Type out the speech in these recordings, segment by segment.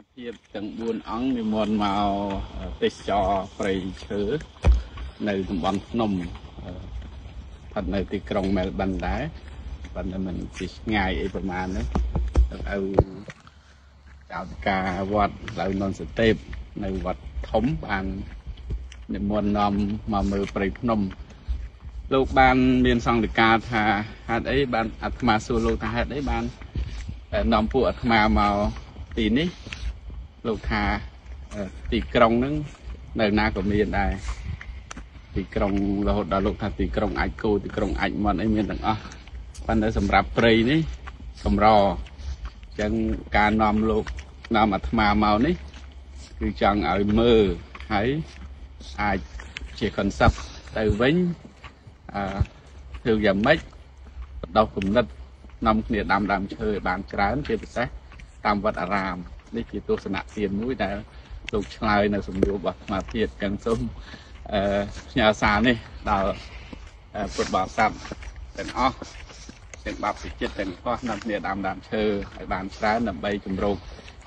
มาเพียบตั้งบุญอังมีมวลมาติดจอไปเชื้อในตำบลนมถัดในตีกรงเมลบันได้บันนั้นมันจะง่ายประมาณนั้นเอาจับกาวัดเรานอนสเตปในวัดทมบานในมวลนมมาเมื่อไปนมลูกบ้านเรียนสังติกาธาฮัดไอ้บ้านอัตมาสูลูกฮัดไอ้บ้านนมปูอัตมามาตีนี้ลูกทาตีกรงนึงในหน้าก็มีได้ตีกรงเราหดลูกทาตีกรงไอโก้ตีกรงไอมันไอเมียนต่างอ่ะปันได้สำหรับปรีนี้สำรอจังการนำลูกนำอัตมาเมานี้คือจังเอามือให้ไอเชี่ยคอนซับแต่วิ่งถืออย่างไม่ดอกกุมนัดนำเนี่ยดำดำเชยบานกลายเป็นเศษตามวัดอารามนี่คือตัวสนะเตียนมุ้ยได้ลูกชายในสมบูรณ์แบบมาเทียดกันส้มยาสารนี่ดาวปวดบ่าซ้ำเป็นอ้อเป็นบาปสิจิตเป็นข้อนำเนี่ยดำดำเชยบานกลายนำใบจุ่มโรค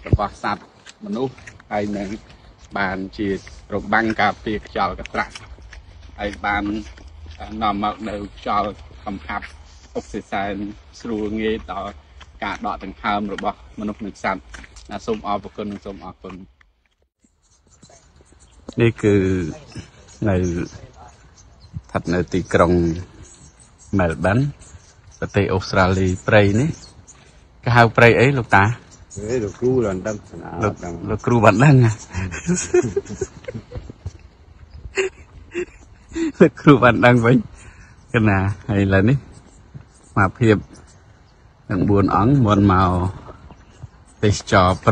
กับบ่าซ้ำมนุษย์ไอ้หนึ่งบานจีโรคบังกาเปียกจอกับตรัสไอ้บานนำมาในจอคำพับอุปสิสัยสูงเงี้ยต่อการดอถึงทำหรือบ่มนุษย์หนึ่งสัตว์นะส้มออกคนส้มออกคนนี่คือในถัดในตีกรงเมลเบิร์นประเทศออสเตรเลียไปนี่ก็หาไปเอ้ยลูกตาลูกครูหลังดังลูกครูบันดังอ่ะลูกครูบันดังไปกันนะไอ้ละนี่มาเพียบตั้งบุญอังมวลมาติดจอไป